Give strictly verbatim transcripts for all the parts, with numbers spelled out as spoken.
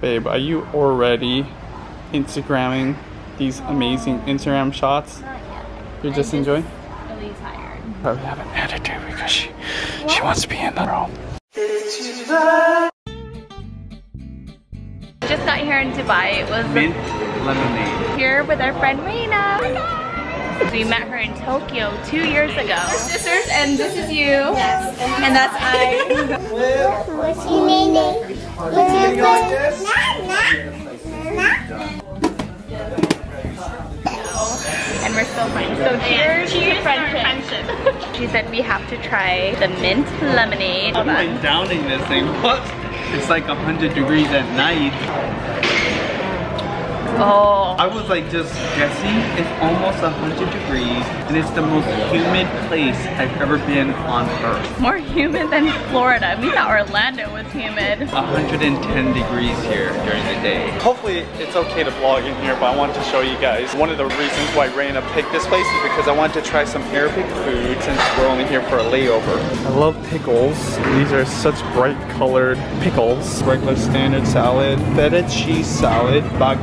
Babe, are you already Instagramming these amazing Instagram shots? Not yet. You're just, just enjoying? I'm really tired. Probably have an attitude because she, she wants to be in the room. Just got here in Dubai. It was mint lemonade. Here with our friend Reina. Hi. We met her in Tokyo two years ago. We're sisters, and this is you. Yes. And that's I. What's your name? What's your name? And we're still friends. So cheers, cheers to friendship. friendship. She said we have to try the mint lemonade. I'm like downing this thing. What? It's like a hundred degrees at night. Oh. I was like just guessing. It's almost a hundred degrees. And it's the most humid place I've ever been on earth. More humid than Florida. We thought Orlando was humid. a hundred and ten degrees here during the day. Hopefully it's okay to vlog in here, but I wanted to show you guys. One of the reasons why Reina picked this place is because I wanted to try some Arabic food since we're only here for a layover. I love pickles. These are such bright colored pickles. Regular standard salad, feta cheese salad, bag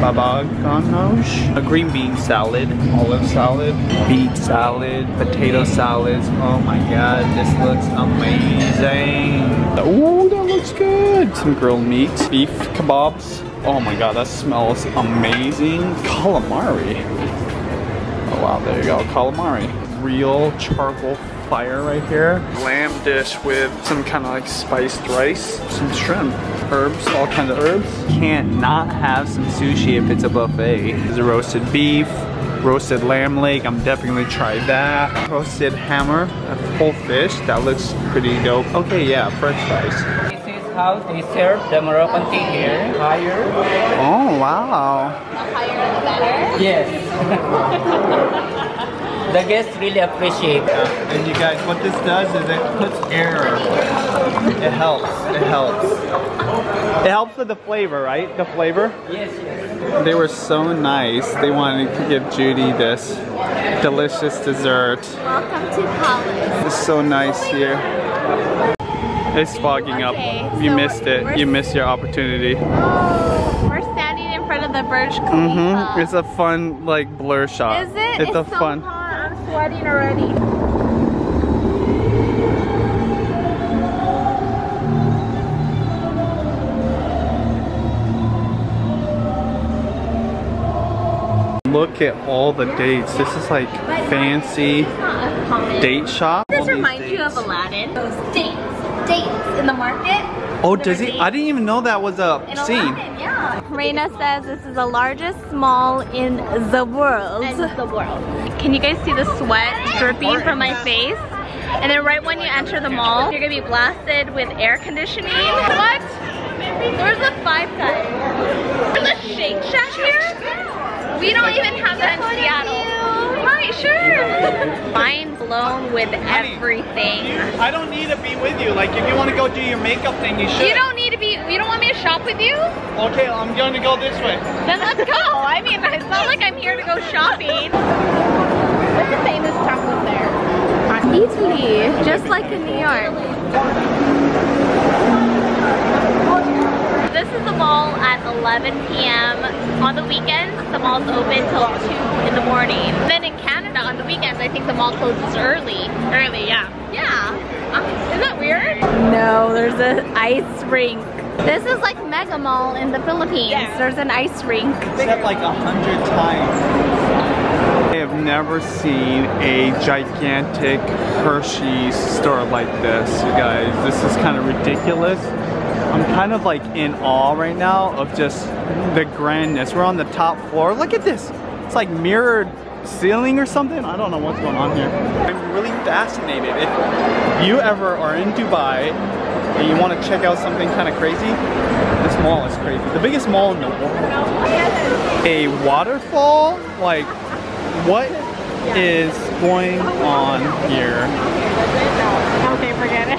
Baba ganoush, a green bean salad, olive salad, beet salad, potato salads. Oh my god, this looks amazing. Oh, that looks good. Some grilled meat, beef kebabs. Oh my god, that smells amazing. Calamari. Oh wow, there you go, calamari. Real charcoal fire right here. Lamb dish with some kind of like spiced rice, some shrimp, herbs, all kinds of herbs. Can't not have some sushi if it's a buffet. There's a roasted beef, roasted lamb leg, I'm definitely trying that. Roasted hammer, a whole fish, that looks pretty dope. Okay, yeah, french fries. This is how they serve the Moroccan tea here. Higher. Oh, wow. The higher the better? Yes. The guests really appreciate it. Yeah. And you guys, what this does is it puts air. It helps. It helps. It helps with the flavor, right? The flavor? Yes, yes. They were so nice. They wanted to give Judy this delicious dessert. Welcome to college. It's so nice here. It's fogging okay, up. You so missed it. You missed your opportunity. Oh, we're standing in front of the Burj Khalifa. Mm-hmm. It's a fun, like, blur shot. Is it? It's, it's a so fun. Hot. Sweating already. Look at all the dates. This is like fancy date shop. Does this remind you of Aladdin? Those dates, dates in the market. Oh, does it? I didn't even know that was a scene. Reina says this is the largest mall in the world. In the world. Can you guys see the sweat dripping from my face? And then right when you enter the mall, you're gonna be blasted with air conditioning. What? There's a Five Guys. There's a Shake Shack here? We don't even have that in Seattle. Right, sure. Mind blown with everything. I don't need to be with you. Like, if you want to go do your makeup thing, you should. You don't need to be, you don't want me to shop with you? Okay, I'm going to go this way. Then let's go. I mean, it's not like I'm here to go shopping. What's the famous chocolate there? Italy, just like in New York. This is the mall at eleven p m On the weekends, the mall's open till two in the morning. Then in Canada, on the weekends, I think the mall closes early. Early, yeah. Yeah. Uh, is that weird? No, there's an ice rink. This is like Mega Mall in the Philippines. Yeah. There's an ice rink. Except like a hundred times. I have never seen a gigantic Hershey's store like this, you guys. This is kind of ridiculous. I'm kind of like in awe right now of just the grandness. We're on the top floor. Look at this. It's like mirrored ceiling or something. I don't know what's going on here. I'm really fascinated. If you ever are in Dubai and you want to check out something kind of crazy, this mall is crazy. The biggest mall in the world. A waterfall? Like, what is going on here? Okay, forget it.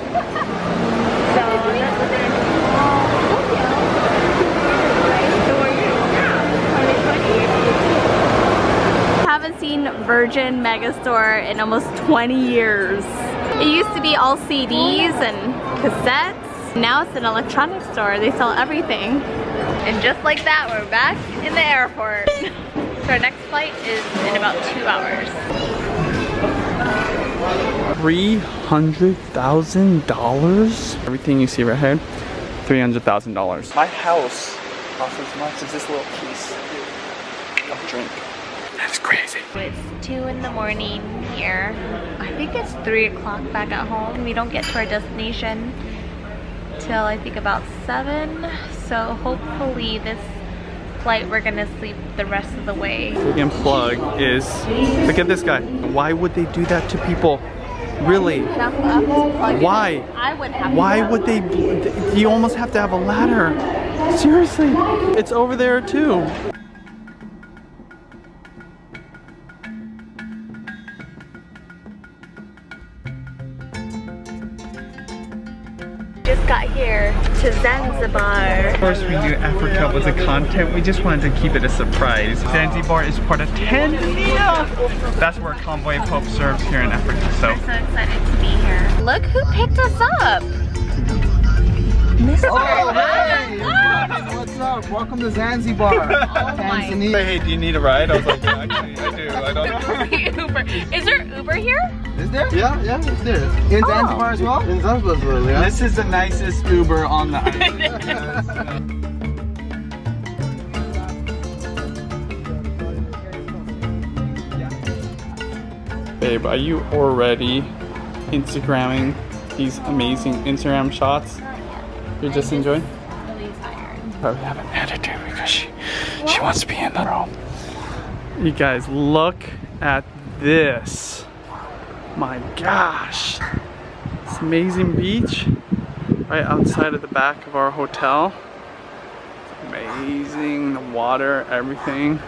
Haven't seen Virgin Megastore in almost twenty years. It used to be all C Ds and cassettes. Now it's an electronics store. They sell everything. And just like that, we're back in the airport. So our next flight is in about two hours. three hundred thousand dollars? Everything you see right here, three hundred thousand dollars. My house costs as much as this little piece of drink. That's crazy. It's two in the morning here. I think it's three o'clock back at home. We don't get to our destination till I think about seven. So hopefully this flight we're gonna sleep the rest of the way. The freaking plug is, look at this guy. Why would they do that to people? Really? Why? I would have. Why would they? You almost have to have a ladder. Seriously. It's over there too. Got here to Zanzibar. Of course we knew Africa was a continent. We just wanted to keep it a surprise. Zanzibar is part of Tanzania. That's where Convoy of Hope serves here in Africa. So we're so excited to be here. Look who picked us up. Mister Oh, hey! Hi. What's up? Welcome to Zanzibar. Oh Tanzania. My. Hey, do you need a ride? I was like, yeah, actually, I do. I don't know. Uber. Is there Uber here? Is there? Yeah, yeah, it's there. In oh. Zanzibar as well? In Zanzibar as well, yeah. This is the nicest Uber on the island. Babe, are you already Instagramming these amazing Instagram shots? You're just enjoying? I'm really tired. Probably have an attitude because she, she wants to be in the room. You guys, look at this. My gosh. This amazing beach right outside of the back of our hotel. It's amazing, the water, everything.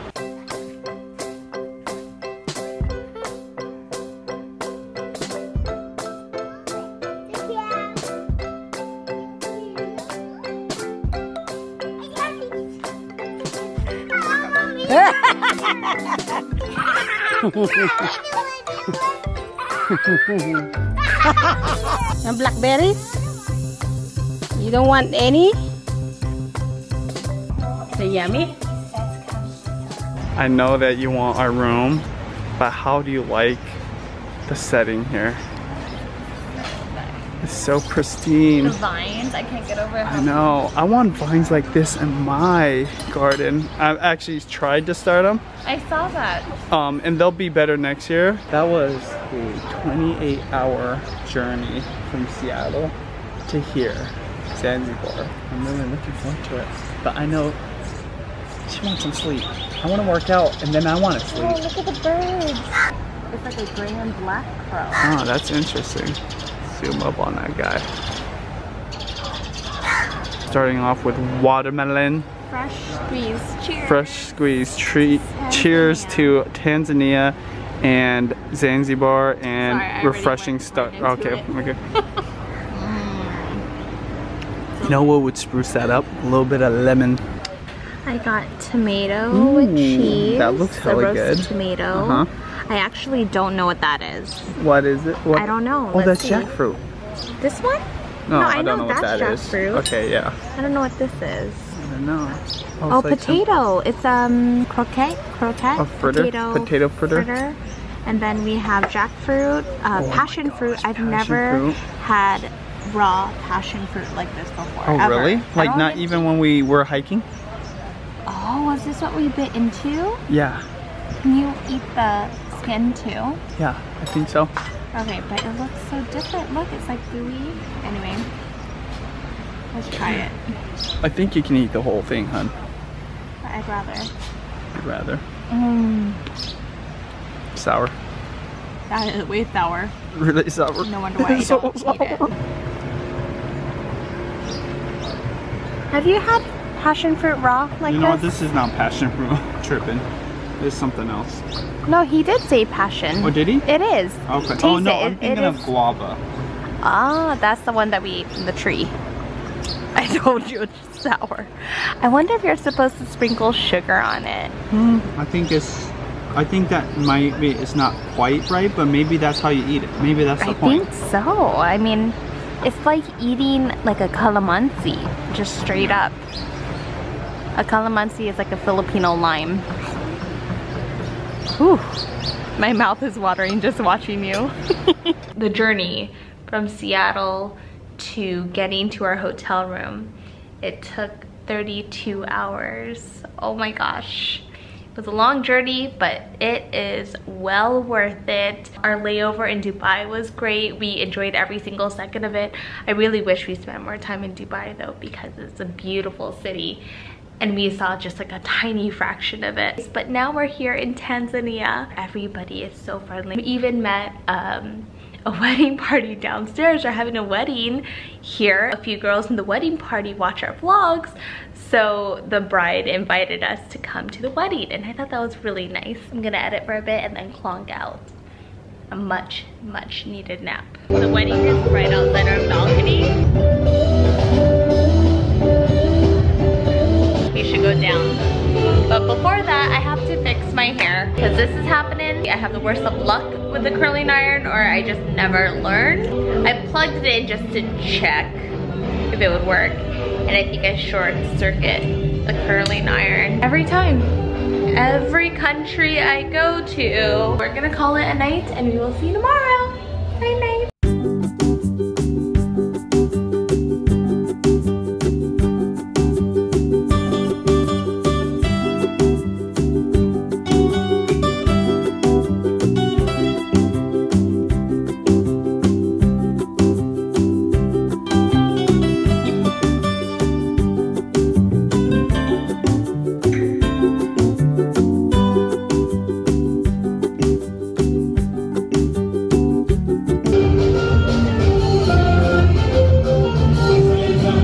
And blackberries? You don't want any? They're yummy. I know that you want our room, but how do you like the setting here? It's so pristine. The vines, I can't get over it. I know. I want vines like this in my garden. I've actually tried to start them. I saw that. Um, and they'll be better next year. That was a twenty-eight hour journey from Seattle to here, Zanzibar. I'm really looking forward to it. But I know she wants some sleep. I want to work out and then I want to sleep. Oh, look at the birds. It's like a gray and black crow. Oh, that's interesting. Zoom up on that guy. Starting off with watermelon. Fresh squeeze. Cheers. Fresh squeeze. Treat. Cheers to Tanzania and Zanzibar and Sorry, refreshing really start. Okay, it. okay. You know what would spruce that up? A little bit of lemon. I got tomato mm, with cheese. That looks hella good. Tomato. Uh huh. I actually don't know what that is. What is it? What? I don't know. Oh, Let's that's see. jackfruit. This one? No, no I, I don't know, know what that's that jackfruit. Is. Okay, yeah. I don't know what this is. I don't know. Oh, it's like potato. Some... It's um croquette, croquette. A fritter? Potato, potato fritter. fritter. And then we have jackfruit, uh, oh passion gosh, fruit. I've passion never fruit. had raw passion fruit like this before. Oh, ever. really? Like not even to... when we were hiking? Oh, was this what we bit into? Yeah. Can you eat the skin too? Yeah, I think so. Okay, but it looks so different. Look, it's like gooey. Anyway, let's try it. I think you can eat the whole thing, hun. But I'd rather. I'd rather. Mmm. Sour. That is way sour. Really sour? No wonder why I so don't sour. eat it. Have you had passion fruit raw like this? You know this? what, this is not passion fruit. I'm tripping. There's something else. No, he did say passion. Oh, did he? It is. Okay. Taste oh, no, it. I'm thinking it of guava. Ah, that's the one that we ate from the tree. I told you it's sour. I wonder if you're supposed to sprinkle sugar on it. Hmm. I think it's, I think that might be, it's not quite right, but maybe that's how you eat it. Maybe that's the I point. I think so. I mean, It's like eating like a calamansi, just straight up. A calamansi is like a Filipino lime. Whew, my mouth is watering just watching you. The journey from Seattle to getting to our hotel room, it took thirty-two hours. Oh my gosh. It was a long journey, but it is well worth it. Our layover in Dubai was great. We enjoyed every single second of it. I really wish we spent more time in Dubai though, because it's a beautiful city and we saw just like a tiny fraction of it. But now we're here in Tanzania. Everybody is so friendly. We even met um, a wedding party downstairs. They're having a wedding here. A few girls in the wedding party watch our vlogs. So the bride invited us to come to the wedding and I thought that was really nice. I'm gonna edit for a bit and then clonk out a much, much needed nap. The wedding is right outside our balcony. We should go down. But before that, I have to fix my hair because this is happening. I have the worst of luck with the curling iron, or I just never learned. I plugged it in just to check if it would work. And I think I short circuit the curling iron. Every time, every country I go to, we're gonna call it a night and we will see you tomorrow. Bye night.